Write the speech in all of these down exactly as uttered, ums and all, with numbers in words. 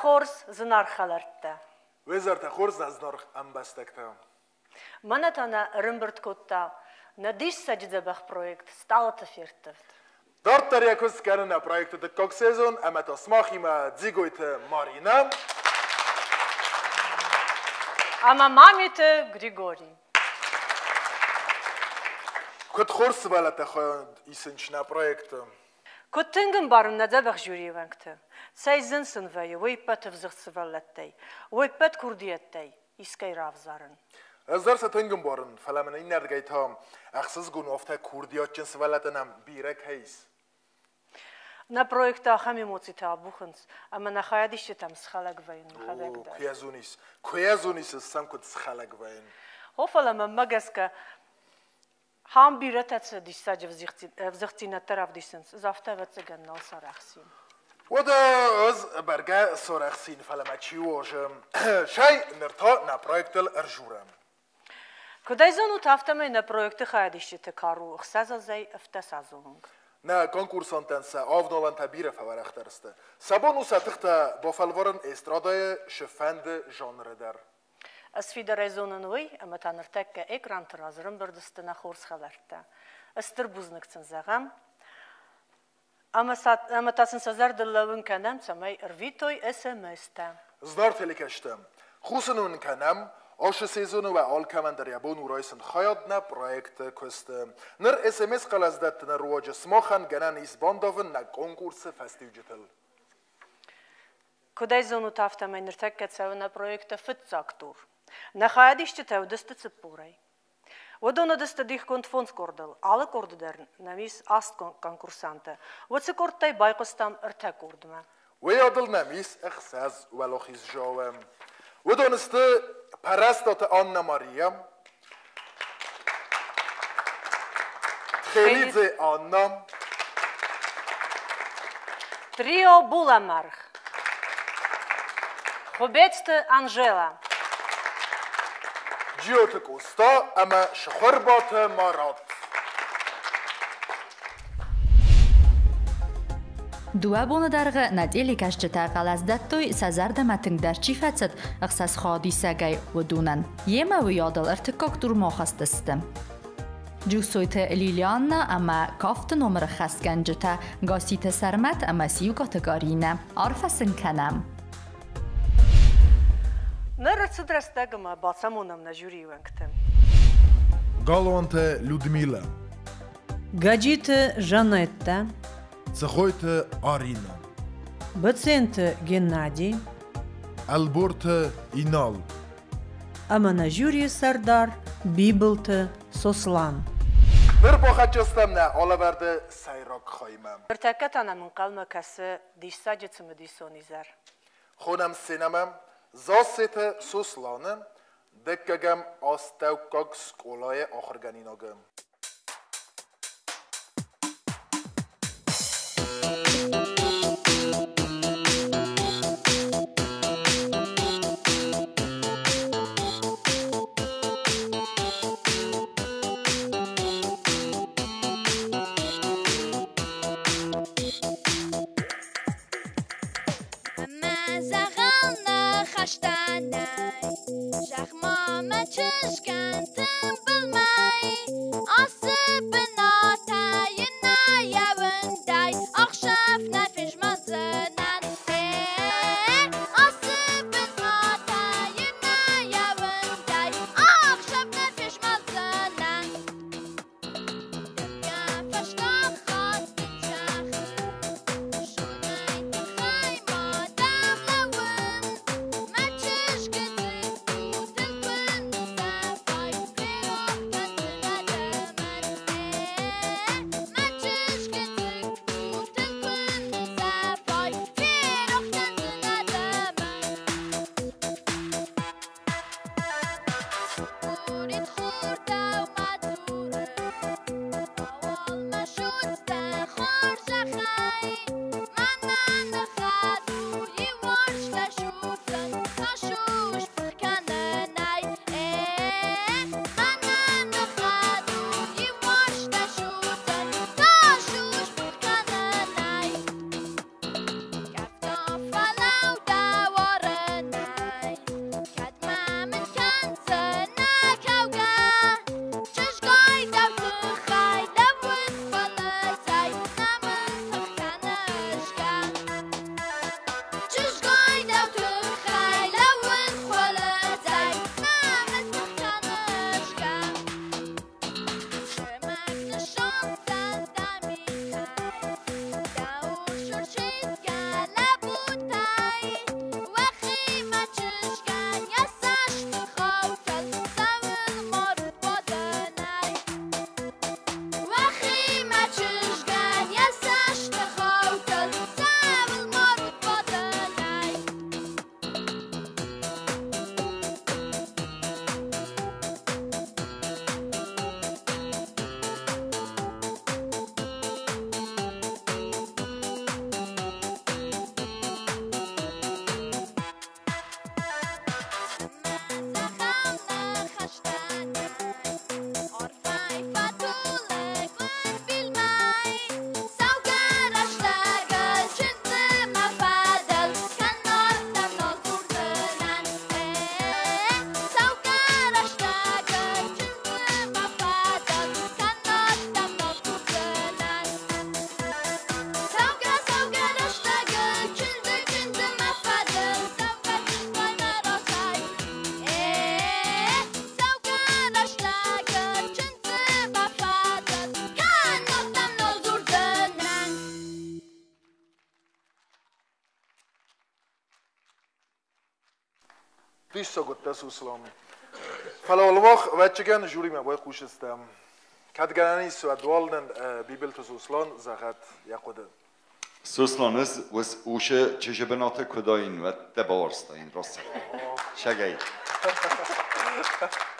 Хорс знархалартта. Везарта Хорс знарх амбастактам. Манатана Ремберт Котта надиш садидзабах проект сталата фертавт. Дортар якус канана проекта как сезон, а мето смахима Дзигойты Маринæ. Ама Мамиты Григорий. Кот Хорс валата хоя исенчна проекта. Коттингем барм надзабах жюри вангте. Сайзин сынвай, ойпат взырцываллаттай, ойпат курдияттай, искай равзарын. Аздарса тингем барн, фаламина ин нардгайтам, ахсыз гунафта курдиятчин свалатанам бирек хайс. На проекта хами моцита бухнс, ама нахаядиште там схалагвайн. О, куязунис, куязунис сам кот схалагвайн. Офалама магаска. Хам бирататься дисаджа взяхтина таравдисенс, завтаваться ганнал сарахсин. Вода аз барга сарахсин фаламачиожем. Шай нерта на проектел ржурам. Когда изонут автоме на проекты хайдищите кару, хсазазай автосазунг. На конкурсантенса авдалан табира фаварахтарсте. Сабону сатихта бафалваран эстрадае шефенде жанрдар. Асфидара изонануй, а матанартекка экрант разрым бардысты на хорсхаларта. Астырбузныкцын загам, а матасын сазар дыллауын кәнәм самай рвитой эсэмэста. Знар телекэштем, хусынуын кәнәм, ашы сезону ва ал кәмәндар ябон урайсын хаядна проекты көстем. Ныр эсэмэс қалаздаттына руаджы смахан гәнән избандавын на конкурсы фәстивжетіл. Куда изону тафтамай ныртеккәцәвы на проекты фытсактур. Нахаядиште тәудісті цыппурай. Водона дісті дихконт фонс кордыл, алы кордыдарын намис аст конкурсанты. Вацы кордтай байқыстам үртә кордыма. Вэй адыл намис әқсәз вәлохиз жауэм. Водонысты пәрәстаты Анна Мария. Тхелидзе Анна. Трио Буламарх. Хобецты Анжела. Джиоты Коста, ама Шахарбаты Марат. Дуа бонадарғы надели кәшчіта қалаздаттой сазарда мәтіңдар чифәцет ұқсас қадисагай өдунан. Ема өйадыл ұртыққақ тұрмақастысты. Джусойты Лилианна, ама кафты номыры қаскен жіта, ғаситы сармат, ама сию категарина. Арфасын кәнәм. Нырцыдрастагыма балсамонам на жюри вангты. Галуанте Людмила. Гаджите Жанетта. Цехойте Арина. Баценте Геннадий. Æлборты Инал. Ама на жюри сардар Бибылты Сослан. Бір бақатчастамна олабарды сайрак хаймам. Біртәккәт анамын қалмакасы дейсаджетсімі дейсонизар. Хонам сенамам. Засыты Сосланы, деккагам астаукак сколая ахырганинагам. Şahmama çıkkan tın bilmay بیست گوته سوسلام. فلالواخ وقتیگان جوری می‌باید خوشستم. کدگانی سوادوالن بیبلت سوسلان زخات یکوده. سوسلانس وس اوشه چیشه بنات کداین و تبارست این راست. شگی.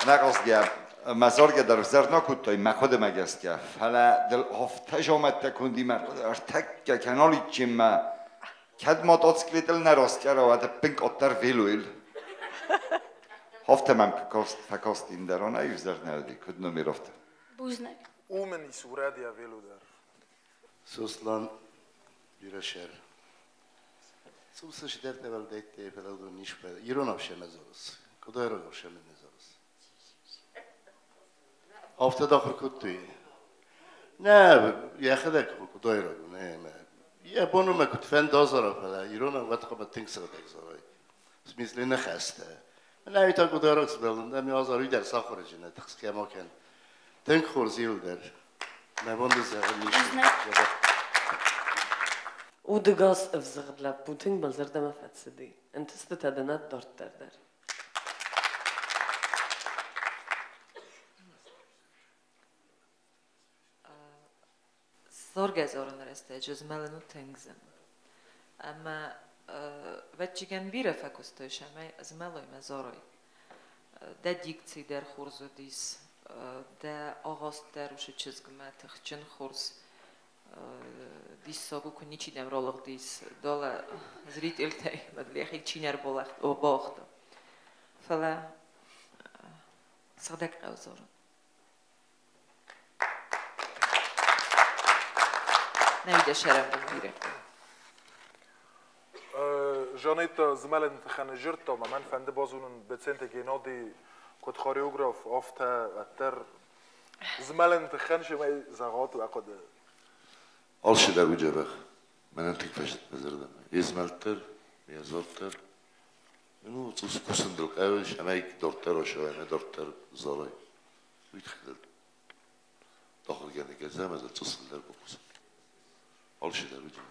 نگذشته. مزارگ در وزارت نکود توی مخود مگست که حالا دل هفته جامعت تکندی مرد ارتک که کنالی چیم ما کد ما تاتسکلیتل نراست که رو هده پنک اتر ویلویل هفته من فکاست این دران ای وزارت نهدی کد نمی رفته بوزنک اومنی سوره دیا ویلو در سوسلان یره شهر سوسه شدرت نوال دیتی پلادون نیش پیدا یرون افشه مزارست کدای رو افشه مزارست هفته داخل کتی نه یه خدا کدای رو نه یه بانو مکت فن دازاره فلا ایران هم وقت قبل تینگ سر دگذاری مثل نخسته من ایتا کدای رو سپردم دمی آزاری در ساخور جنه تخصیه ما کن تینگ خورزیل در نه باند زهر نیشتی او دگاز افزغ لب بودن بلزرده مفت سدی انتست تدنت دارد در در Zorgaz oralarında cüzmelenu tengzim. Ama vetçigen bire fakustoyşam, zmeloyme zoroy. De dikci der xurzudis, de ağaz der uşu çizgime tıxçın xurz. Dis sogu ku niçidem rolıq dis. Dola zrit iltey, medliyek çiner boğdu. Fala, sıqdak qav zorun. نمیده شرم بگیره. جانیت زملن خانه جرت تا من فند بازونن به سنت گینادی کد خاریوگراف آفته اتر زملن خانش می زغات و عقده. آلش در وجه بخ من انتک فشت بزردم. یزملتر میازرتر منو توس کسندل قایش همیک دارتر آشوی نه دارتر زرای ویت خدل داخل گنده گزم از توسندل بکوسم. Алши да видим.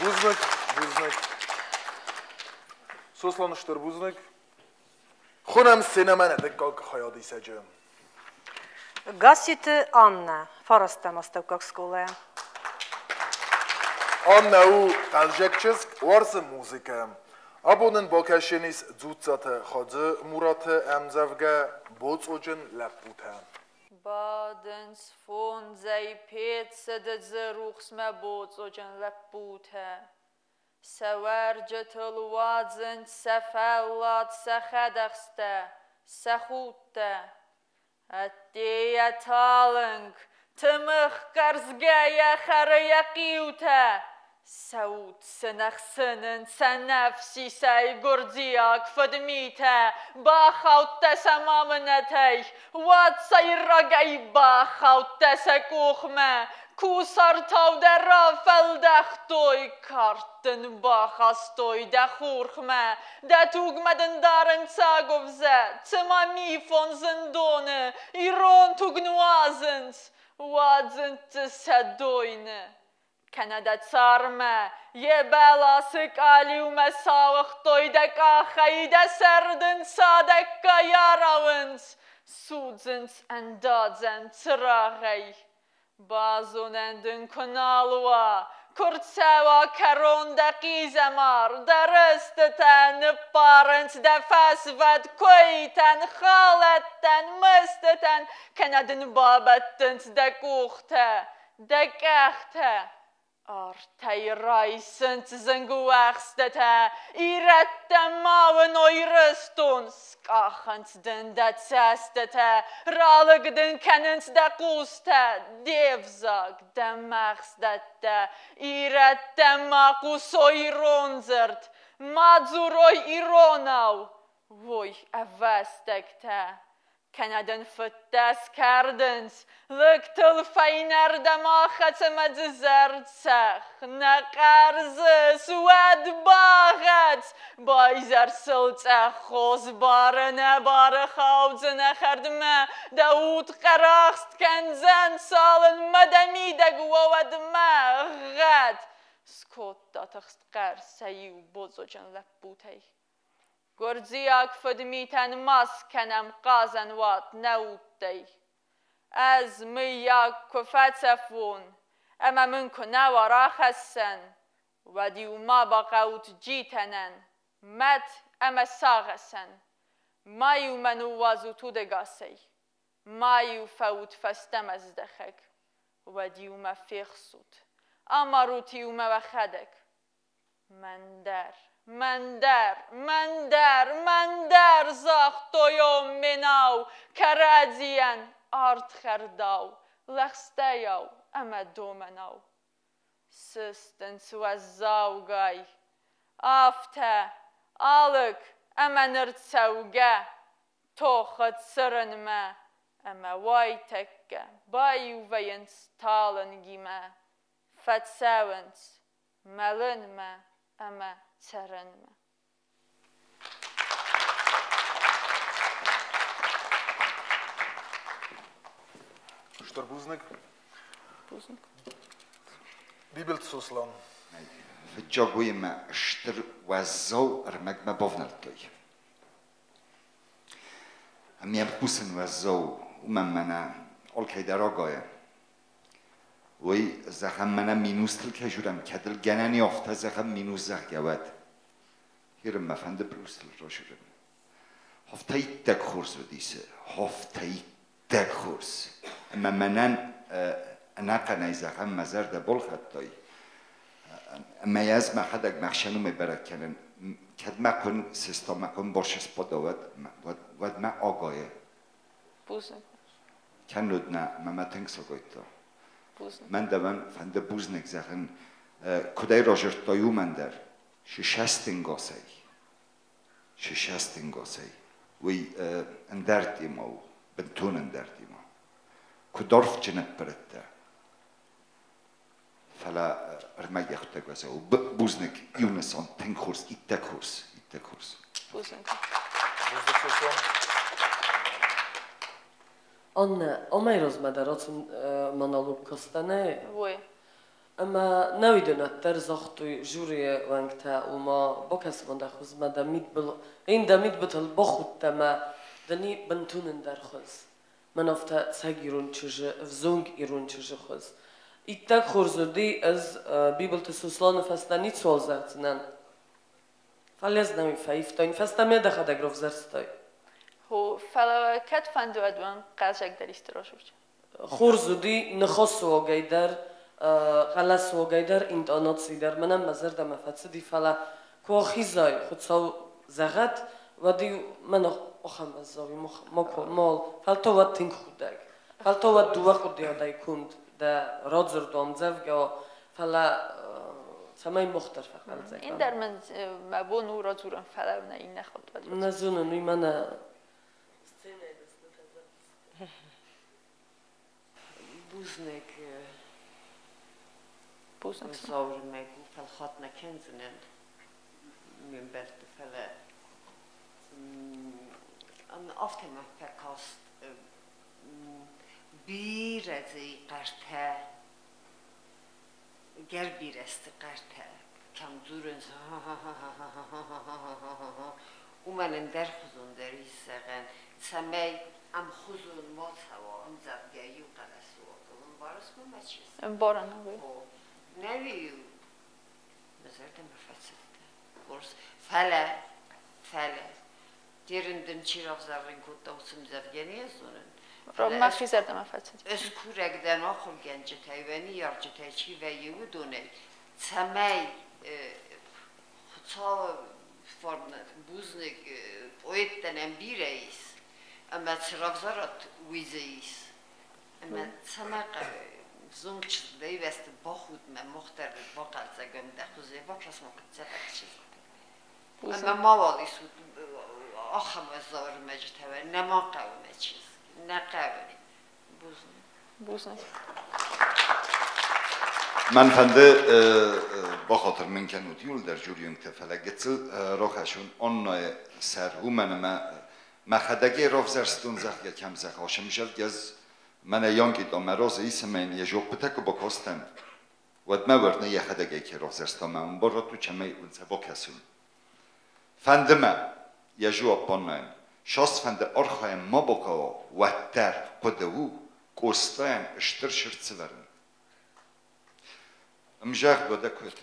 Бузнак, бузнак. Сослан штор бузнак. Хунам синамане декак хаяди саджем. Гасите Анна, фарастам остукак школе. Анна у танжекческ варза музыка. Абонен бакашенис дзутсата хаде мурате амзавга боцоджен лапутан. Badens von sei petze de zeruchs me bozojan lepute. Severget alwadzent sefellat sehedexte, sehutte. Ettiye talenk, tımıh karzgeye xereyekiute. Saud senexsinin senefsi say gordiak fadmite Baxaut tese maminetey Vatsayiragey baxaut tese kuxme Kusartav derafeldekhtoy Kartın baxastoy de xurxme De tugmedin darın tsagovze Tıma mifon zindonu İron tugnuazint Vadzint tisedoyni Kanada sarma, ye belasık aliume sağlık doydek ahayide serdin sadek kayaravınç, sudzinç endadzen tırağay. Bazun endin konaluva, kurtseva keronda gizemar, deristiten nıpparınç defesvet koyten, haletten mıstiten, kanadın babettinç de kuhte, de kehte. Artay raysint zinguaxdete, irettem mavın oyrıstun, skaxıntdın da tsestete, ralıgdın kenintde quste, devzak demmaxdette, irettem maqus oyronzirt, mazuroy ironav, voy evvestekte. Kanadın fıttas kardınç, lıktıl feynerde mağatıma dizertsek, ne karzı süvet bağıt, bayzer sılçak xoz barına barı xavcına xerdime, davut qaraqst kenzen salın madamide guvavadime gət, skot da tıxt qar sayu bozocan ləbbutay. گرزیاک فدمیتن مسکنم قازن وات نوت دی از میاک کفتفون اما من کنه ورا خسن و دیو ما بقوت جیتنن مت اما ساغسن مایو منو وازو تو دگاسی مایو فوت فستم از دخک و دیو ما فیخسود اما رو تیو ما بخدک من در من در من در من در زاخ تویو مناو کرادزیان آرد خرداو لخستیاو اما دومناو سستن سوزاوگای آفته آلک اما نرتسوگه توخت سرنمه اما وای تکه بایو وینس تالنگیمه فتساونس ملنمه اما سرنمه. Что бузник? Бузник. Бибылты Сослан. Фичогуиме штр вазол армегме бовнартой. А мне пусен вазол умемена олкей дорогое. Уй захам мена минустл кежурам кедл генени афта захам минузах гавад. Хирм мафанде брустл рашурам. Хафта иттек хурс вдисе. Хафта иттек хурс. اما منن نقنای زخم مزرد بول خطایی اما یزم خدک مخشنو میبرد کنن کد مکن سستا مکن برش اسپادا ود ما آگایه بوزنگ کن رود نه مما تنگ ساگایت دا من دوان فنده بوزنگ زخم کدای راجرد دایو من در ششستنگا سای ششستنگا سای وی اندردی ما و بنتون اندردی ما کدرف جنب برده، فلا ارمای خودت گذاه و بوزنک یونسان تنگ خورس، ایتک خورس، ایتک خورس. بوزنک. آن آمی روز مدراتون منالوب کستنه. وای. اما نویدن اتر زختوی جوری وانگتا اوما با کس من دخوز مدامید بل این دامید بتل با خود تما دنی بنتونن در خوز. من افتا سعیرون چجه، افزونگ ایرون چجه خواست. ایتک خورزدی از بیبلت سوسلان فستنیت سوال زدن. فلز نمی فایفتن فستم یه دخه دگرف زرستای. خو فلا کت فندو ادوان قاشق دریست راشورچ. خورزدی نخست واقعی در خلاص واقعی در اینتانات سی در منم مزردم فتصدی فلا کوخیزای خود سو زغت و دیو من آخام بزاری مکن مال فلتا وقت تنگ خود دگ فلتا وقت دو وقت دیادای کند در رادزر دامزفگ و فلا سمای مختر فقط زد این در من مبون و رادزورم فلا نه این نخود ولی نزونه نوی من سینه دست نتازم بوزنگ بوزنگ ساور مگو فل خات نکنزنن من برد فلا آن افتادم فکاست بیرزی قرته گر بیرست قرته کم دورن ها ها ها ها ها ها ها ها ها اومن در خودن داری سعن سعی ام خودن ما سوا ام زبگیو قلسوا اون بارس ممتشیس ام بارن نویو مزرتم فسیده بارس فله فله دیرندن چیراف زرین کرد دوستم زفگنی استونن. رام مخفی زدم افتادی. اسکورک دن آخوند گنجتای و نیارجتای چی و یهو دونه. سمای خدا فرم بزنگ اوت دنم بیراییس. اما چیراف زرت ویزاییس. اما سماق زنچ دیوست با خود من مختار با قلزگم دخوزه با کس مکتسب کشید. اما ما والی سود. آخه مزار مجتمع نما قومه چیز نقبلی بوزن بوزن من فنده با خاطر من کنودیول در جوریون تفلا گتل راخشون آنای سرهو منم مخدگی راف زرستون زخ کم زخ آشه میشد گز من یانگی دا مراز ایسم این یه جوب بتک و با کستم ود مورنه یه خدگی که راف زرستان من بارا تو چمه اون سبا کسون فنده من يجوب بنن شاس فند أرخا مبكا وتر قدو قستان اشتر شرط سلرن مجاك بده كوت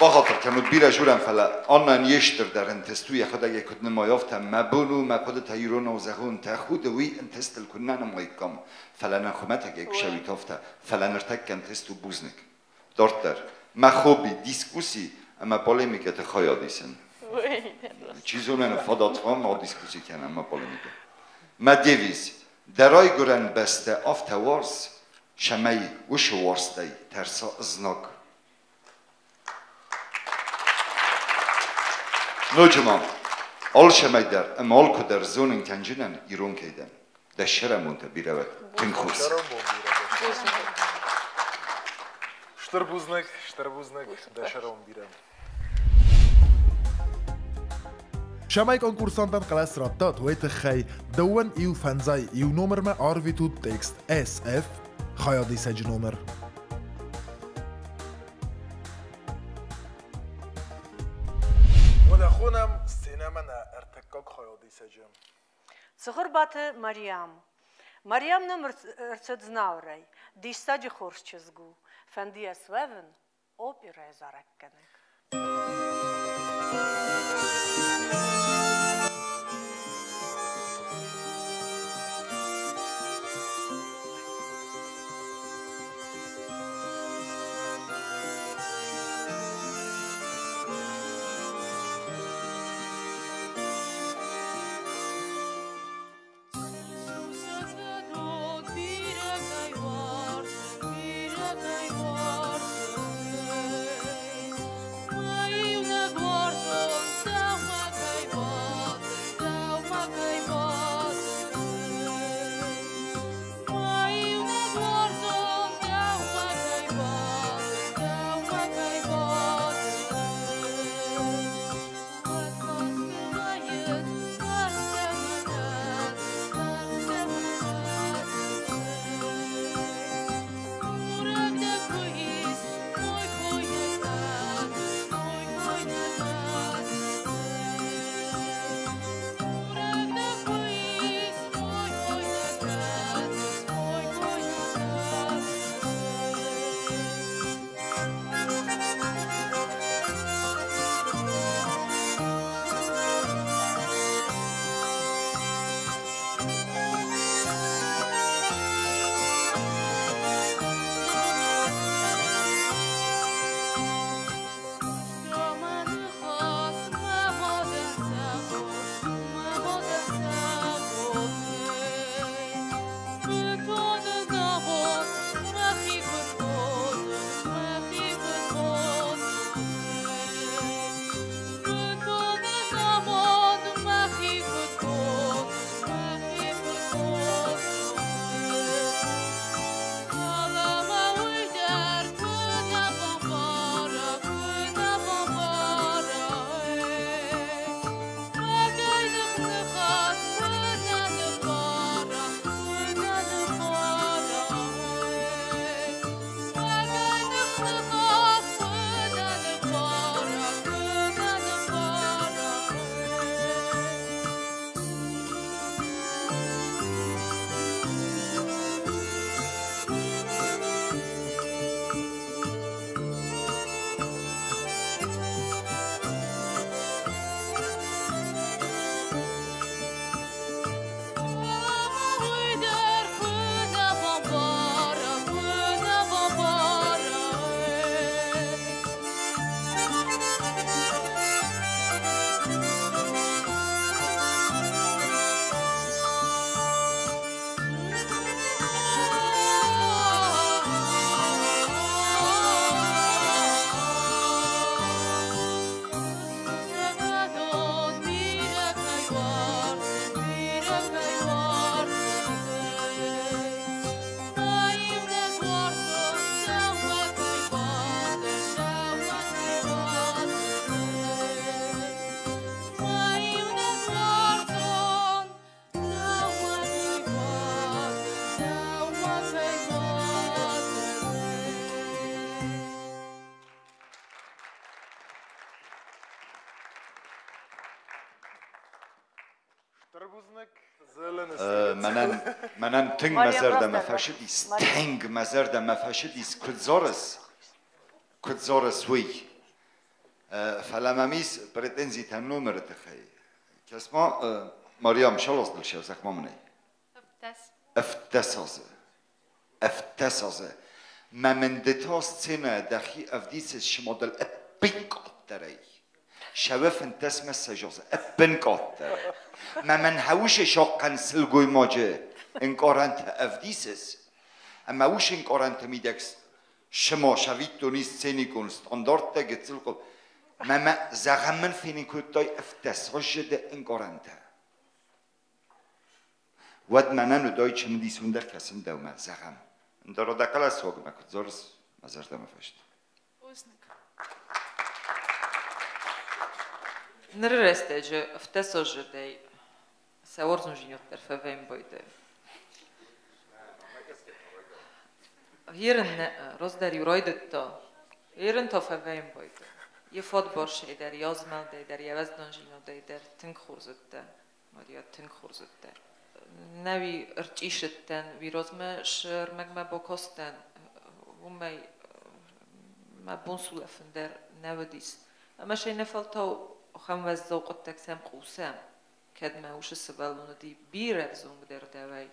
بخاطر كانوا بيرا جورن فلا أنن يشتر در انتستوي خدا يكد ما يفتم ما بنو ما قد تيرون وزهون تاخد وي انتست الكنان ما يقام فلا نخمتك يكشوي تفتا فلا نرتك انتستو بوزنك دارتر ما خوبي ديسكوسي اما پولیمیکه تخیل دیسن. چیزون من فدات فهم ما دیسکوسی کنم ما پولیمیکه. ما دیویز درای گرند بسته آفته وارس شمایی وش وارس دی ترسا ازناگ. نوجمان آل شمای در اما آل کدر زونن کنجنن ایرون کیدن در شرمون تا بیرود تنخوز. Штарбузник, штарбузник, да шаром бирем. Шамай конкурсантан қалас раттат вейті қай, дауын ию фанзай ию номерме арвиту текст эс эф, қаяды сәжі номер. Одахунам сенамана әртеккак қаяды сәжім. Сұғыр баты Мариям. Мариямның әртсөт знаврай, дейстаджі хоршчызгу. Фәнди әсвәвін опера әзар әккәнек. منم تنگ مزرده مفشدیست تنگ مزرده مفشدیست کدزارس کدزارس وی فلاممیز پرتنزی تنو مرد خیلی کس ما ماریام شلوس دلشه از اخمام نی افتاس از افتاس از ممندتاس تنه دخی افدیس شما دل ابینگات داری شبف انتاس مسجاز ابینگات داری ممن هوش شاقن سلگوی ماجه انگارنت افدیسیس اما هوش انگارنت میدکس شما شوید دونیست سینی کنست اندارت ده گتسل قب مما زغمن فینی کتای افتاس غشده انگارنت ود منن دای چم دیسونده کسیم دومه زغم اندارا دقل از ساگمه کت زارس مزرده مفشد Нрестеже в тесожедей се орзунжиньот терфевем бойде. Ирен роздари уройдето, ирен тофевем бойде. Је фотборше идер, јозмелде идер, јевездонжиньоде идер, тинкхурзете, морија тинкхурзете. Неви рчишетен, ви розме шермегме бокостен, умеј ме бунсулефендер неведис. Ама шеј не фалтау خم وز ذوقت تکسم قوسم کد ماوش سبالوندی بیره زنگ در دوای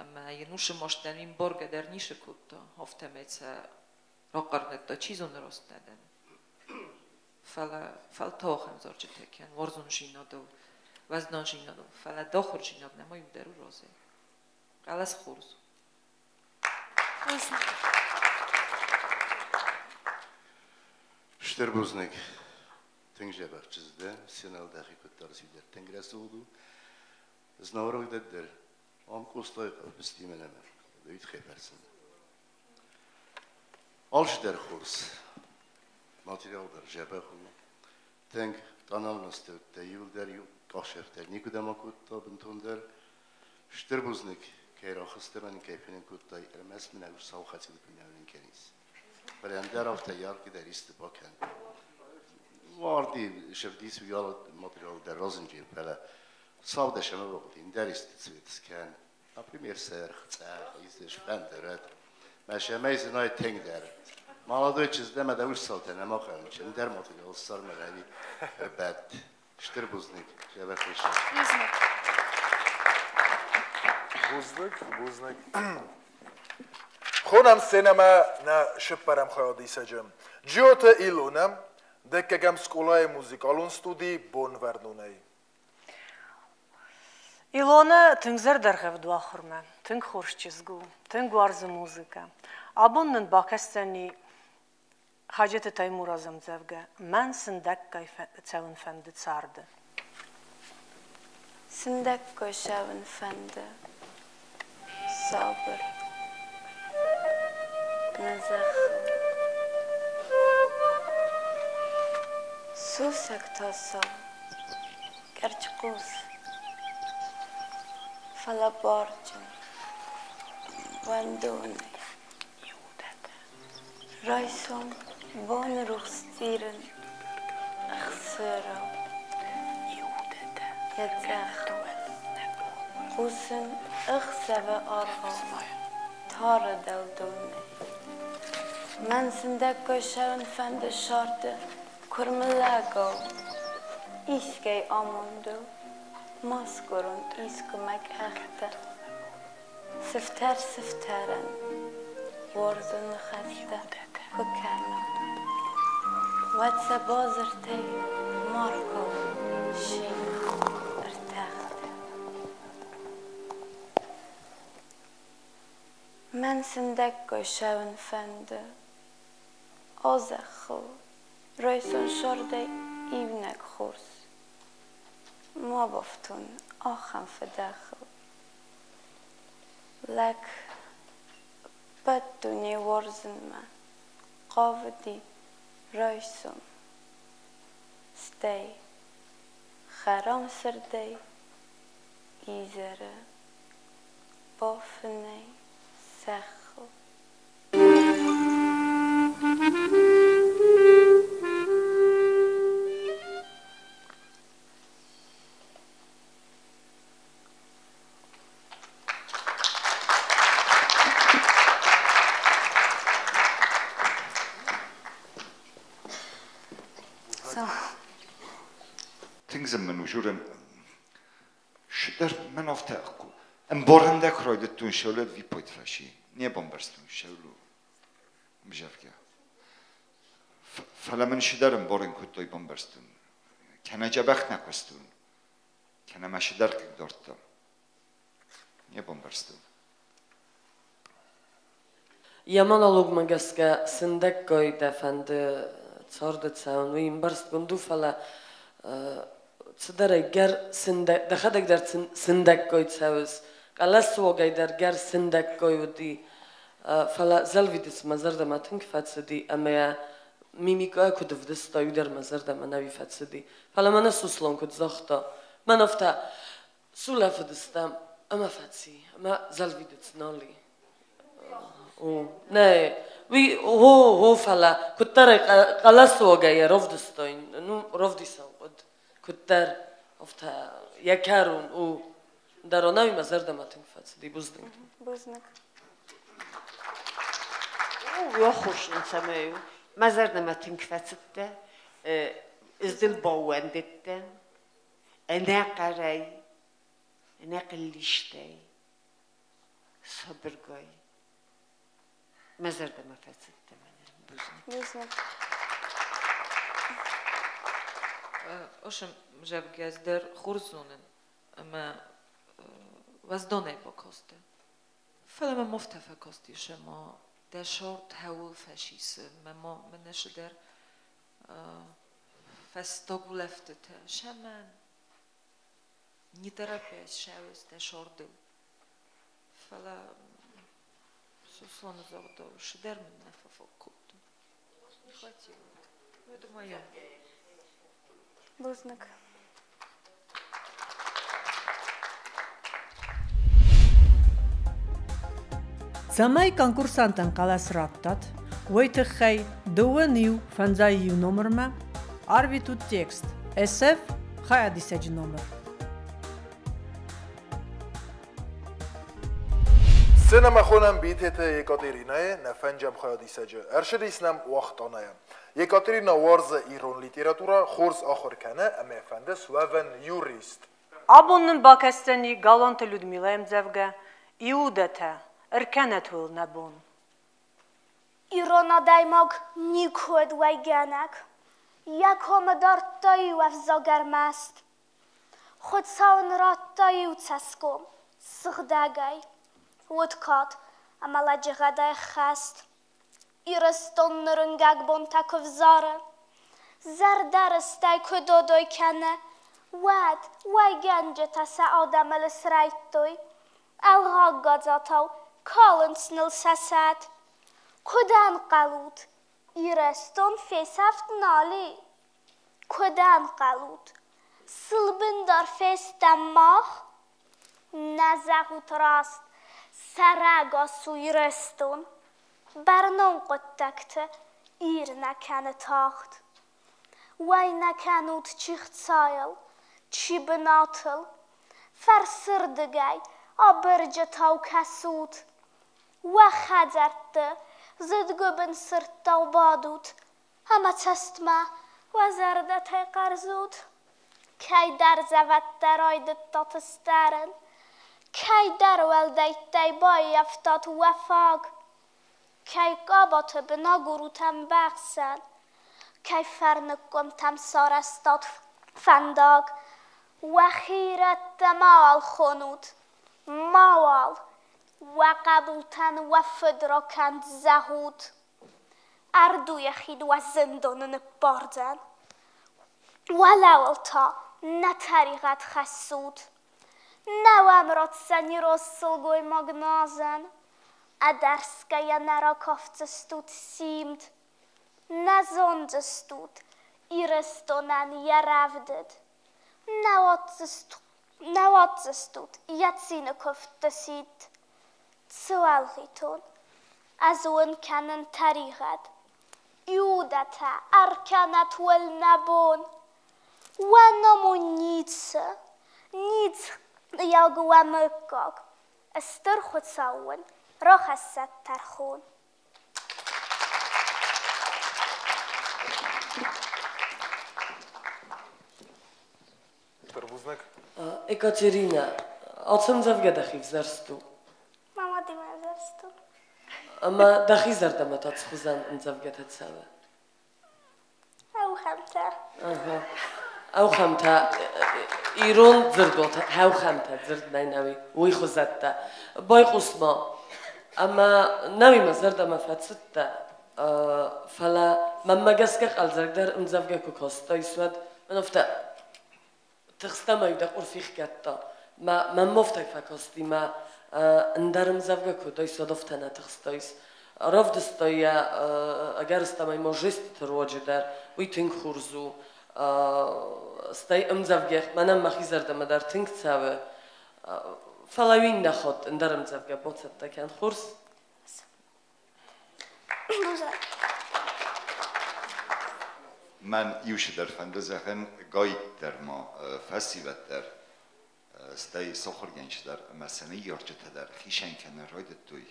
اما یه نوش ماشتن این برگ در نیش کوتا هفته میشه رقرنت تا چیزون راست ندن فلا فل تا خم زارچه تکن ورزنشی ندو وزنشی ندو فلا داخلشی ندن نمایم درو رازه علاس خورز شتر بزنگ Тенже бахчизде сенал дахи куттарсидер. Тенграсы олду знаврог деддер. Ам костай капистименемер. Дуит хеперсин. Алшдер хурс. Материалдар жебаху. Тенг таналнастер тейилдер ю кашефтер. Никудема кутта бинтундер. Штирбузник кейрахистемен кейфинен куттай эрмес минагуш салхатилы пинявлен керис. Брендер афта ярки дер истибакен. واردی شفدیس ویال مادریال در رازنجی پله ساده شما وقتی این دریست تسویت کن، اپریمیر سر خدا ایستش بند درد، مشمع از نای تنگ درد. مال دوی چیز دم دوست ساله نماخرم چند در مادریال سر مردی بد شتر بزنیک جواب خوشم. بزنیک بزنیک خونم سینما نشپ برم خواهدی سجم جوت ایلونم Դեկեգամ սկոլայի մուզիկալուն ստուդի բոնվերնուն էի։ Իլոնը թնգզեր դերխև դուախրմ է, թնգ խորշ չզգու, թնգ ուարզը մուզիկը։ Աբոննն բակեստանի հաջետը տայմուր ազմ ձևգը, մեն սնդեք կայցևն վենդը ծարդը։ Սնդեք կոյցևն վենդը, սաբր, նզախը։ Սուսեք տասով, կերջկուս, վալաբորջն, վանդունի, ռայսում բոն ռուխստիրն, ըխսրով, եծախում, ուսն ըխսևը արվում, թարը դելդունի, մեն սնդեք կոշարն վենդը շարդը, Kurmalago, iskei amundu, maskorun iskumek ehte, sifter sifteren, vordun xeste, kukerna, vatsa bazırtey, marko, şin, ırtehte. Men sindekko şevn fendi, azakhu, Ռայսոն շորդ է իվնեք խորս, մավովտուն ախան վդախը։ Լեք պտտունի որզնմը, կավդի ռայսոն, ստեի, խարամ սրդեի, իզերը, բովնեի, սեղխը։ Thank you. so. Things men usuren. Shder men aftaku. En borende kraydet tun şöyle vi poytlashi. Niye bomberstun şöyle? Mijavka. Fala men şderim borin kutoy bomberstun. Kenaca baxt nakostun. Kenama şder kdorttam. Niye bomberstun? Yaman alugma gaska sindek koy defendi çardı çavnu imbarst bundu fala çidere ger sindek dehadek der sindek koy çavuz kalas vogay der ger sindek koy udi fala zelvidis mazarda matın kifatsidi amaya mimika kuduvdis toyuder mazarda manavi fatsidi fala mana suslan kudzaxta manofta sulafidistam ama fatsi ama zelvidis nali. Oh, no, we ho ho fala. Kutter kalasso gaya rovdistoin. No rovdisam. Kutter ofta yakarun. Oh, daronavi mazarda matin fatsdi buznik. Buznik. Oh, ja hoşun samayu. Mazarda matin fatsdi. Izdil bawendetten. Enaqaray, enaqlishtay. Sabirgay. Mazarda mafetsittim benim. Buznik. Oşum javgazder xurzunin ama vazdonay pokosti. Falama moftafa kostişe ma der short hawul fashisi ma menesh der fastoguleftet shaman ni terapiya şavus der shortu. Fala Сослана заготовила шедевр на фафокуту. Не хватило. Ну, это моя. Бузнак. Замай конкурсантан калас раттат. Уайтыхэй дуэнью фанзайю номерма. Арвитут текст. СФ хаядисэджи номер. سینما مخونم بیته یکاترینای نفنجم خواهدی سجه ارشد اسلام وقتانه یکاترینا وارز ایران لیتراتورا خورس آخر کنه اما فنده سوون یوریست آبونن باکستانی گالانت لودمیلا امزوگه ایودته ارکنه تول نبون ایرانا دایماغ نیکود ویگنک یک همدار تایی وفزاگرمست خود ساون را تایی و چسکم سخدگی Уткат, амала джигада хаст. Ирастон нырунгак бон таков зара. Зардар стай кудодой кене. Вад, вайгенже таса адамелы срайттой. Алхаг гадзатау, калын сныл сасад. Кудан калут? Ирастон фесафт нали. Кудан калут? Сылбындар фестам мах. Назахут раст. Сарага суйрестон, барнон коттакте, ир накане тахт. Вай наканут чихцаял, чибнатыл, фарсырдыгай, абырджа тау касут. Ва хазартты, зыдгубын сырттау бадут, ама частма, вазарда тай карзут. Кайдар заваттар ойдыт татыстарын, Kaj darwalda itaj boja w tot łafog. Kaj koboty by noguru tam baksan. Kaj farnykom tam soras tot fandog. Wahirat tam al khonut. Mawal. Wakabutan wafydrokant zahut. Ardu jachid wazindonin bordzan. Walawal to natarigat hasud. Nałam rodca nie rozsługoj magnazen, a darska ja na rokowce stud simt, na zonze stud i restonan ja rawdyt, na łodce stud ja cynokow te sit, cyłalchitun, a złyn kanen tarichat, judata arkanat wel nabon, łanomu nic, nic Ялгуа мыкок, эстер хуцауын, рохасат тархун. Ekaterina, o czym zawgadach ich zarstu? Mama, ty ma zarstu. A ma dach i zardama to schuzantn zawgada całe. Auchamta. Aha. Auchamta. I rund zrgota. Auchamta zrdnaj nawi. Uj chuzatta. Boj chusma. A ma nawi ma zardama facutta. Fala mamma gaskach al zardar un zawgaku kosta i swad. Manofta. تخستم ایده قرفیخ کتا ما من مفتک فکستی ما اندرم زفگه کدای صدفته نتخستاییس رفدستایی اگر استم ایما جستی ترواجه در وی تنگ خورزو استای ام زفگه منم مخیزردم در تنگ چاوه فلاوین نخود اندرم زفگه باتتا کن خورز من یوشی در فندزخن گایت در ما فسیبت در استای سخورگنش در مسنه یارجت در خیشن کنه راید دوی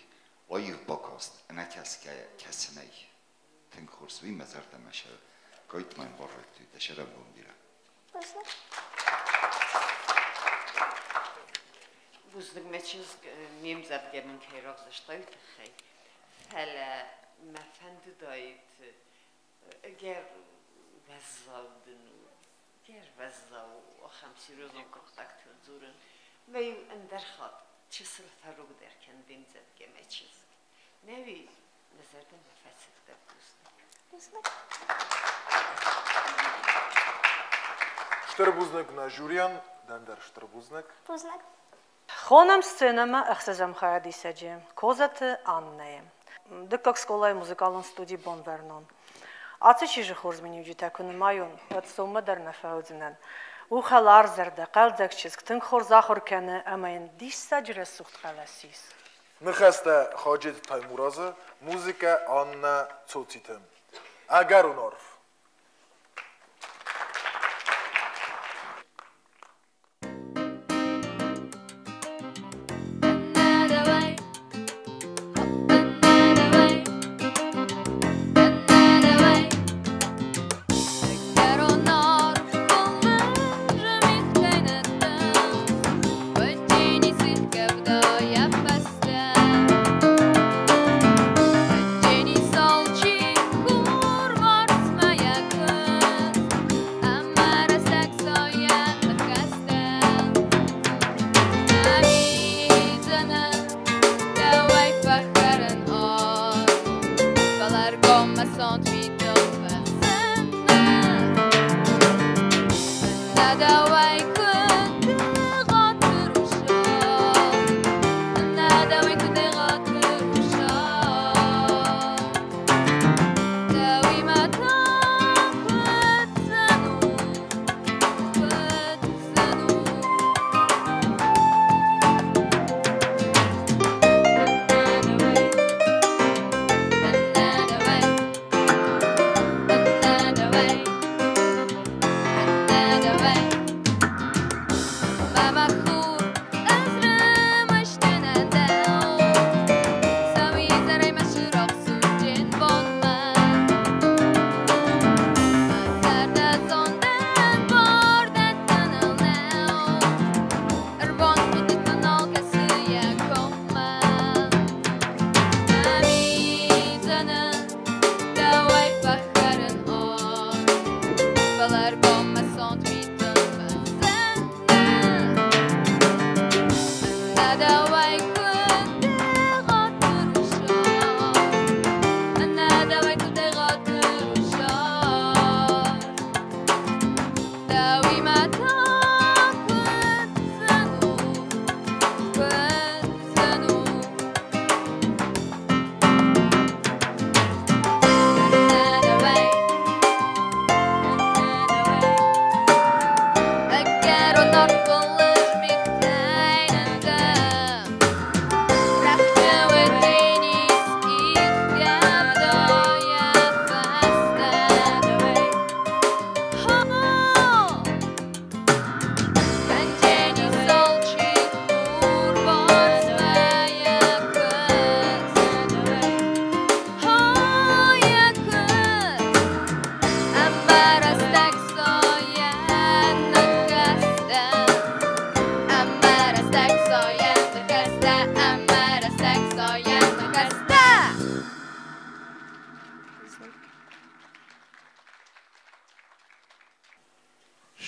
وایو باکاست انا کس که کس نی تنگ خورسوی مزر دمشه گایت من بار راید دوی دشه را بون دیرم بزرگ مچیز میم زدگرمون که راقزش دایت خیلی فلا مفند دایت اگر وزودنو گر وزود و خمسی روز نکردک تودورن ویم اندر خود چیز فرق در کندیم زد که میچیز نهی نزدیم مفسد دبوست. شتربوزنک نجوریان دندر شتربوزنک. بوزنک. خانم سینما ما اخسازم خیالی سجیم کوزت آننیم دکتر سکولای موسیقالن استودی بانورنان. Ացի շիխորզ մինի ուջիտակուն մայուն, ոտ սոմը դարնավ հաղուծինան, ու խալ արզարդը, կալձակ չիսկ, տնք խոր զախորկանը, ամային դիսա ջրես սուղտ խալասիս։ Նխաստ է խաջետ թայմուրազը, մուզիկը աննը ծոցիթը, ագար ու նորվ։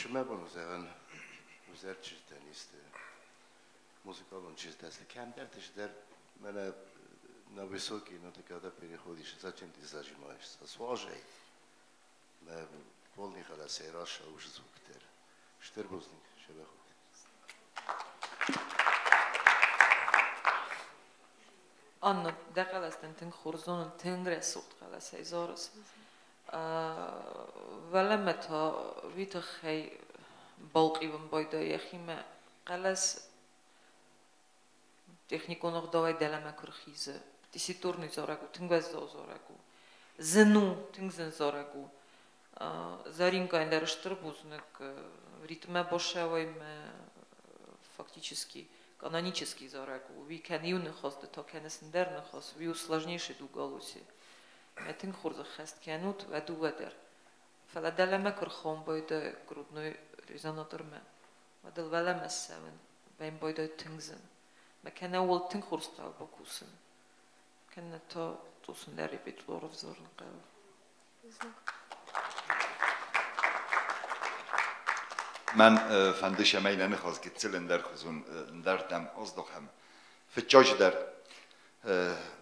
که مبون زن زر چیزده نیسته موزیکالون چیزده است کم دردش در من نویسوکی نتکاده پری خودیش زاچم دیزاجیمایش سواجی من بولنی خلا سیراش اوش زوکتر شتر بوزنی شبه خود آنو دقل استن تن خورزون تن رسود خلا سیزارس ولما تا ویت خی باقی بم بایدایی خیمه قلس تکنیکونو خدای دلمه کرخیزه دیسی تور نیزارگو تنگوز دازارگو زنو تنگزن زارگو زارینکا این درشتر بوزنک ریتمه باشه ویمه фактически канонический зарагу ви каниу нехосте то канесендер нехос ви усложнейший дугалуси метин хурза хест канут ва дугадер фала далема курхом бойда грудной резонаторме ва далвалема севен бен бойда тингзен мекана ол тинг хурз калбакусын кана то тусундер репетлоров зорн кал من فندش میل نخواست که تلن در خزون دردم از دخم فچاج در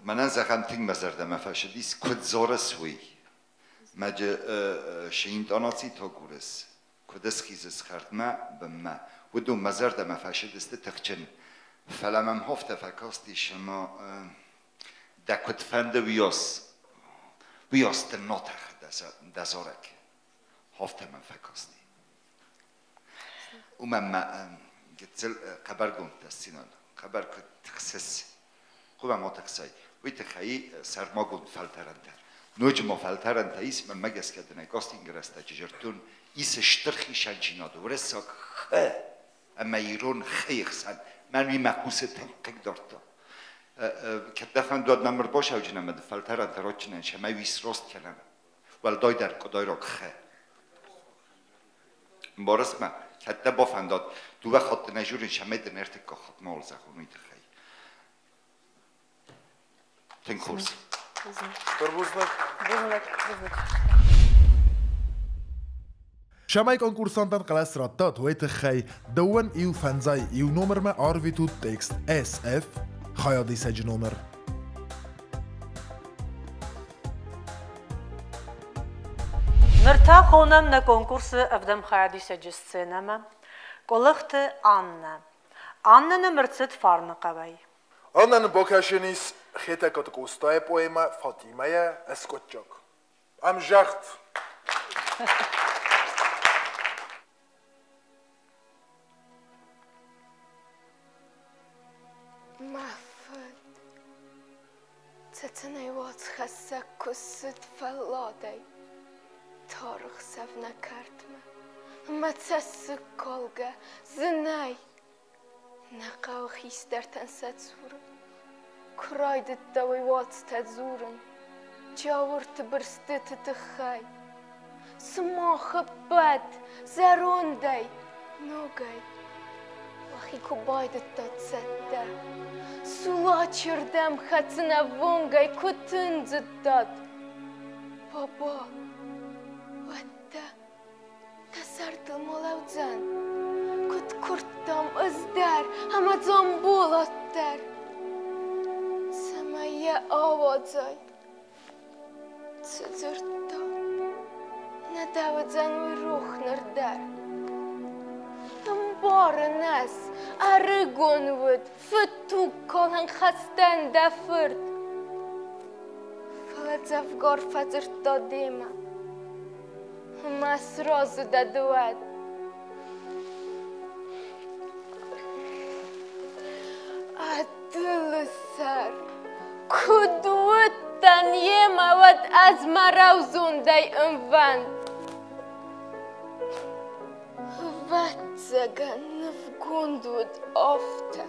من از خم تیم مزردم فشدیس کد زارسوی مج شیند آناتی تا گورس کدس خیزس خرد ما بمه و دو مزردم فشدیست تقچن فلمم هفته فکاستی شما دکت فند ویاس ویاس تنات خدا دزارک هفته من فکاستی ومما قلت قبركم تسينال قبرك تخسس خوبا ما تخساي ويتخي سر ما قلت فلترنت نجم فلترنت اسم ما جس كدنا كاستينغ راستا جيرتون يس شترخي شانجينا دورسك اما يرون خيخسن من مي مقوسه تنقق دورتا كدفن داد نمر باشا وجنم فلترنت روتشن شما ويس روست كلام والداي در قداي رو خ مبارسما حتی بافنداد دو و خود نجورن شمید نرتک که خود مال زخونی دخی تن خورس شمای کنکورسانتان قلس راتات وی تخی دوان ایو فنزای ایو نومر ما آروی تو تکست اس اف خیادی سج نومر Мрта холнам на конкурсы авдам хадиса джесценама. Колыхты Анна. Анна на мрцет фармаковай. Анна на бокашенис хета кот густая поэма Фатимая Эскотчок. Амжахт. Маффет. Цеценай вот хаса кусит фалодай. Торох савна картма, мацасы колга, знай. Накаох истартан сацуру, кройдит давай вот стадзурун. Чаурт бырстыт тыхай, смоха бад, зарундай, ногай. Ахи кубайдит тацатта, сулачырдам хацына вонгай, кутынзит тат. Баба. Vatda, tasartıl molavcan, kut kurttam ızdar, amazon bulattar. Samaya avacay, cızırttam, nadavacan uruhnırdar. Ambarınas, arıgon vıd, fıtuk kolan xastan da fırt. Falacavgar fazırtta dema. Она сразу дадует. Атылысар, кудуыттан емават азмараузундай ымван. Ватцаган вгундуд офта.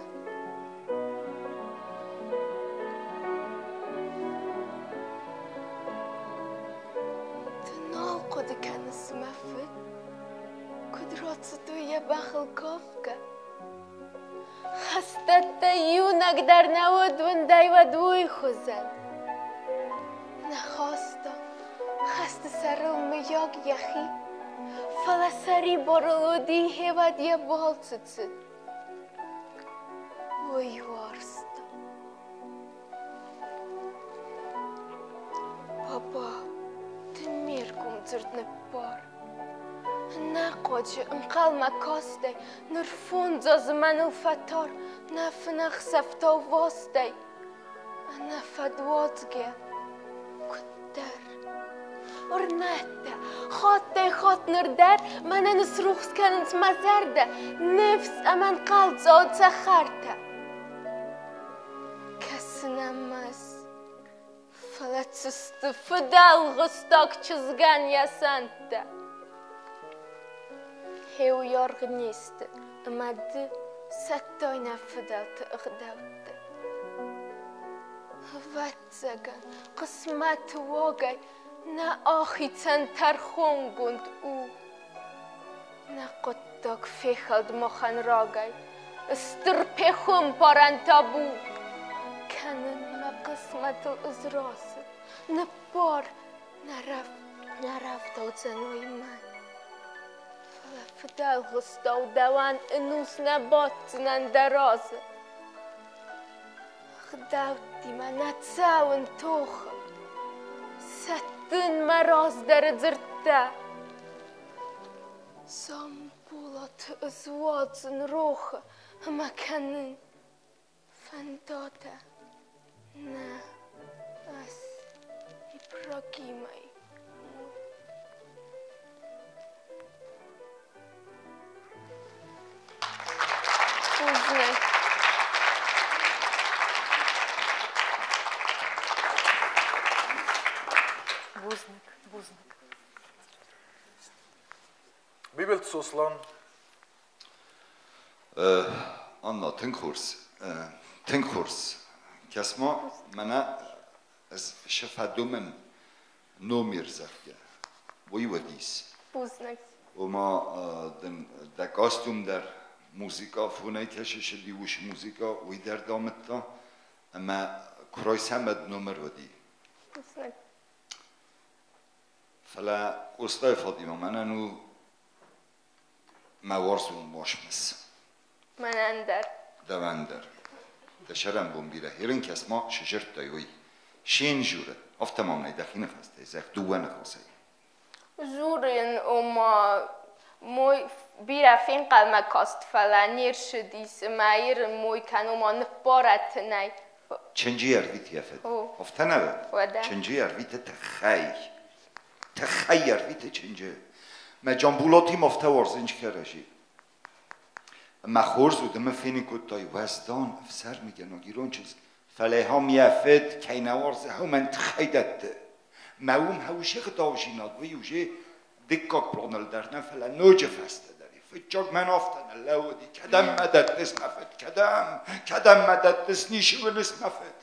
Смафы, кудротся туя бахалковка, хастата юнак дарнау двундай водуй хузен. На хосто, хаста сарыл мыёк яхи, фаласар Bari boruludi hevadiye baltıtı. Oy varsta. Baba, tümür kumtırtını bar. Ne koca ınkalma kastey, nürfun zazımen ulfatar, ne fınağ seftav vastey, ne fedvatge, kutter. Орнетте, хотте хот нердер, мене несрух скенет мазерде, нефс амен калца отсахарте. Кеснемес, фалецисты фидел гостак чизген ясенте. Хеу яргнисты, амадди сеттойна фиделте игдавте. Ватсаган, кысмат вогай. نه آخی چند ترخون گوند او نه قطاق فیخلد مخن راگای استرپی خون پارن تابو کنن ما قسمت الازراس نه بار نرفت او زنوی من فدل غستا و دوان انوز نباتنن دراز خداوتی من نتساون توخم ست Тын мороз дердзырта. Сам булат изводзын роха, маканын фандота. На ас и прокимай. Узнай. Бибылты Сослан. Анна, тынкурс. Тынкурс. Кесма, мана шефадумен номер захке. Воеводис. Бузнак. Ома да костюм дар музыка, фунайтешеш ливуш музыка, уйдар дамытта, ама кройсамед номер води. Бузнак. فلا أستاذ فاطمة من أنو موارس ومشمس من أندر دواندر تشرم بوم بيره هرن كسماء شجر تايوي شين جورة أفتمام نيدخين فستي زاك دوان خاصي جورين أما موي بيره فين قلما كاست فلا نير شديس ما ير موي كانو ما نبارت ناي چنجي يرويت يفد أفتنبت چنجي يرويت تخيل تخیر ویت چنجه مجان بولاتی مفته وارزنج کرشی مخورز و دمه فینی کتای وزدان افسر میگن و گیران چیز فلیه ها میافد که نوارزه ها من تخیدت موم هاوشه خداوشی ندوی وشه دکاک برانل درنه فلا نوجه فسته داری فجاک من آفتن لو دی کدم مدد نس مفت کدم کدم مدد نس نیشه و نس مفت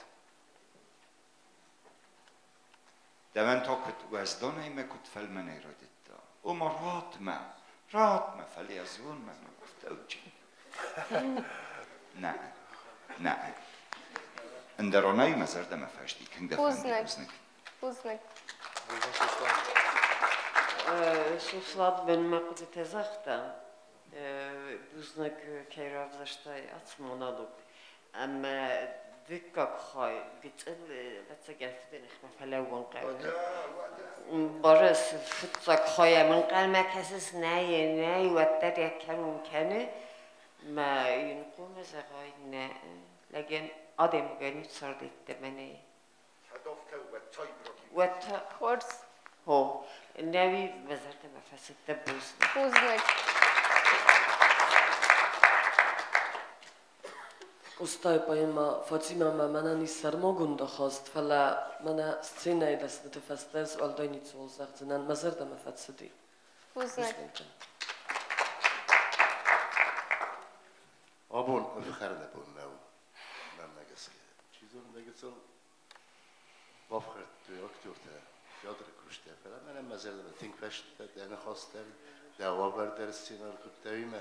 دوان تا کت وزدان ایمه کت فلمن ایرادت دا اوما رات ما رات ما فلی از اون من گفته او چی نه نه اندرانه ایمه زرده ما فشتی کنگ دفنده بوزنگ بوزنگ سوسلاد بن ما قد تزاختم بوزنگ که رفزشتای اتمانا دوب اما دکاک خای بیتن بترجم فدنی خم فلوان قرار برس فترک خای من قل مکسس نی نی و ترکم ممکنه ما این قوم زغای نه لگن آدم گنی صردت منی و تا خورس هو نهی بزرگ مفسد تبوس استای پایما فاطمه ما من نیستم مگون دخواست فلا من سینه دست دفسته از ولدای نیتول زختنن مزرده مفسدی. بزنک. آبون افخار نبود نه من نگسته چیزون نگسته بافخر توی اکتور تا یادت کرشته فلا من مزرده تینگ فشت دهن خواستم دوابر در سینه کتاییم.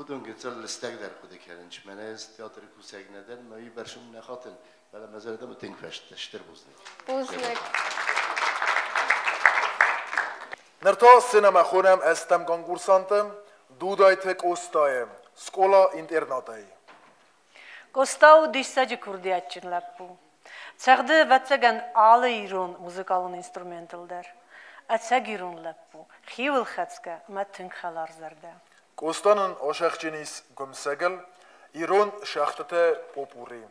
ودون گذار لستگ در خود کردنش من از تئاتر کوسگ ندن مایی برشون نخاتن ولی مزرده متنگ فشت دشتر بوزنه. بوزنه. Nërta sinemaxonem estem konkursantem, dudaj tek ostajem, skola internataj. Kostau dişsacı kurdi atçınlap bu. Çağdı vetçegen alı iron muzikalın instrumentalder. Atçag ironlap bu. Xivil xatska metin xalar zarda. Kostanın aşağçiniz gömsegel, iron şaxtete popuri.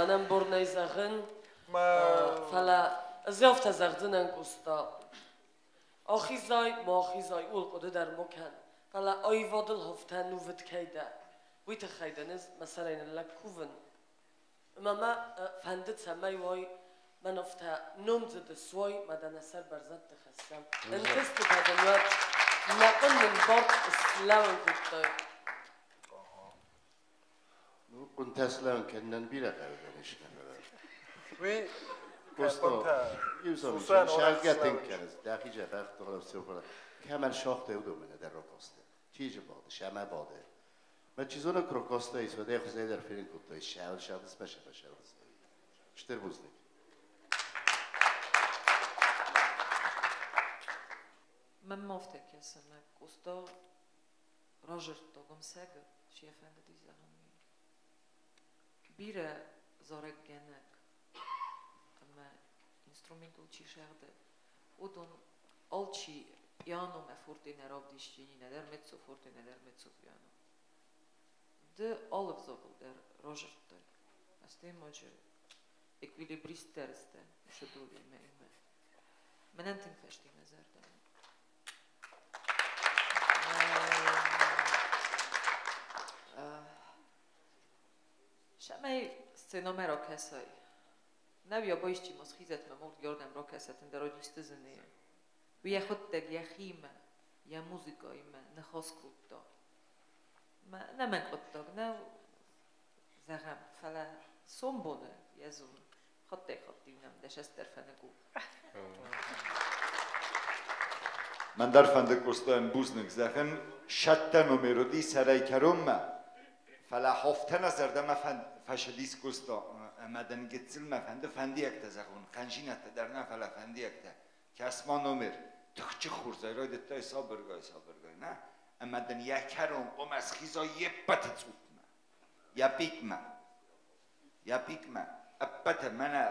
منم برنای زخن فلا زیافت زخدنن کستا آخی زای ماخی زای اول قده در مکن فلا آی وادل هفته نوود کیده ویت خیدنز مثلا این لکوون اما ما فندت سمای وای من افته نمزد سوای مدن اثر برزد دخستم انتست بدنوار نقل من بارت اسلام کتای اون تسلیم کردن بیرون کردنش ندارد. وی کستا یوزمیشن شرکتین کرد. دقیقاً رفت دارم سیوپرا که من شاخته او دومینه در رکاسته. چیج باده شما باده. من چیزونه کرکاسته ایست و دیگه خودی در فیلم کوتاه شهر شهر دست بشه بشه دست. چطور بوزنی؟ من مفته کسیم کستا راجر دوم سعی شیفنده دیزه. بیره زارگ گنگ اما اینسترومنتال چی شده؟ اون آل چی یانو مفورتی نراب دیشینی ندار میتسو فورتی ندار میتسو یانو. ده آلب زبل در راجرت دل. استیم ماجر اکویلیبریست درسته شدودی میمه. من انتیم فشتی نظر دارم. شمای سینما را کسای نبیا بایشی مسخیزت ممرد گردم را کساتن در آجیست زنیم وی خود دگیا خیمه یا موسیقایی من نخواست کرد دا من نمک اتاق نه زخم فلا سوم بونه یا زون خود دگ خود دیم دشست در فنگو من در فنگ کردم بزنگ زخم شت نمیرودی سرای کروم فلا هفته نظر دم فن فشلیس کستا مدن گتیل مفنده فندی اکت زخون خنچینت در نه فلا فندی اکت کسمان نمیر تخچی خورزای رای دتای سابرگای سابرگای نه مدن یک کرون قم از خیزای یه بتیت اوت من یا بیک من یا بیک من Apata mana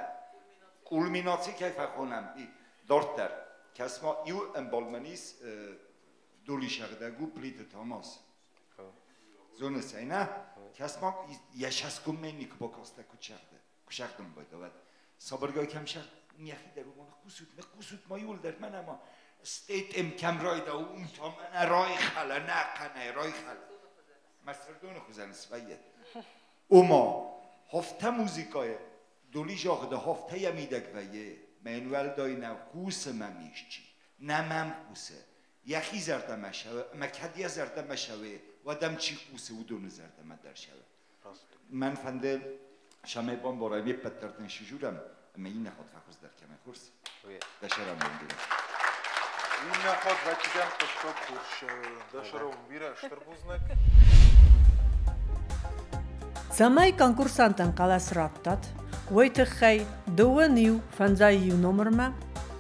kulminatsi kayfa khonam dortlar kasma iu embalmanis dolishagdagu plit tamas. Zona sayna kasma yashaskunmennik ba kosta kuchardi. Kuchardim boydavat. Sabargoy kamshar niyahi darumona qusutma qusutma yo'ldir man ammo state imkamroyda u umtomana roy xala na qanay roy xala. Masrdon xuzaniz vaye. Umo hafta muzikaye دولی جاخده هفته یه میدک و یه منوال دای نوکوس ممیشچی نمم کوسه یخی زرده مشوه مکدی زرده مشوه و دم چی کوسه و دون زرده مدر شوه من فنده شمه بان برای می پتردن شجورم اما این نخواد فخوز در کمه خورس دشارم بندیرم این نخواد وکیدم خوشکا کورش دشارم بیره اشتر بوزنک زمای کنکورسانتن قلس رابطت Вайтехей, Доуэниу, Фанзайю номерме,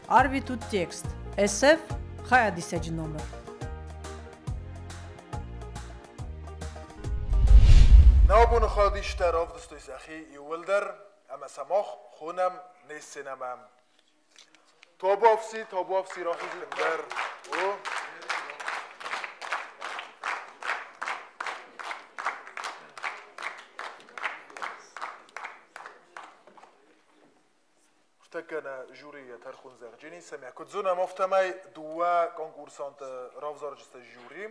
Арвитут текст, СФ, Хаядиседжи номер. Наобуну хадишта равдустой захи и уэлдер, ама самах хунам нессинамам. Тобовси, тобовси рахизлимдер. تکن جوری ترخون زرچینی سمع کرد زن مفتمای دو کنکورسانت رفزارجست جوری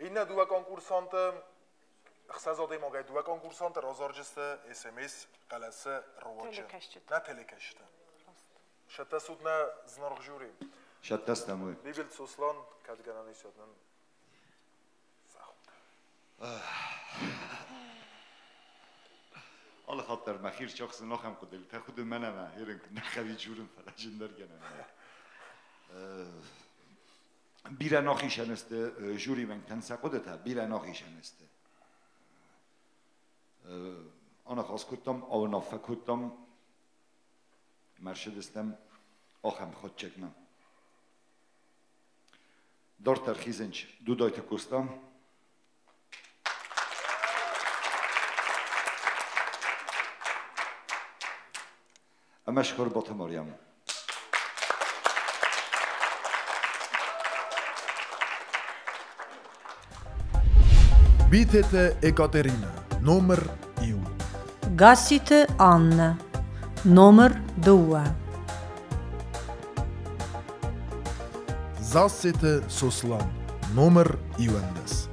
این دو کنکورسانت خسازدی مگه دو کنکورسانت رفزارجست اسمیس کلاس روچه نه تلکشت شت سود نه زنرخ جوری شت است نمی بیبلت سوسلان کاتگانانی شدن الله خاطر مخیر شخص نخم کدیل تا خود منم هیرن کن نخوی جورم فلاشن درگنم بیرون آخیشان است جوری من تنسا قدرت ها بیرون آخیشان است آن خاص کردم آو نفع کردم مرشد استم آخم خود چکنم دارت ترخیزنش دو دایت کردم امش خوربات ماریم. بیتت اکاترینا نمر یو. گاسیت آننا نمر دو. زاسیت سوسلان نمر یواندس.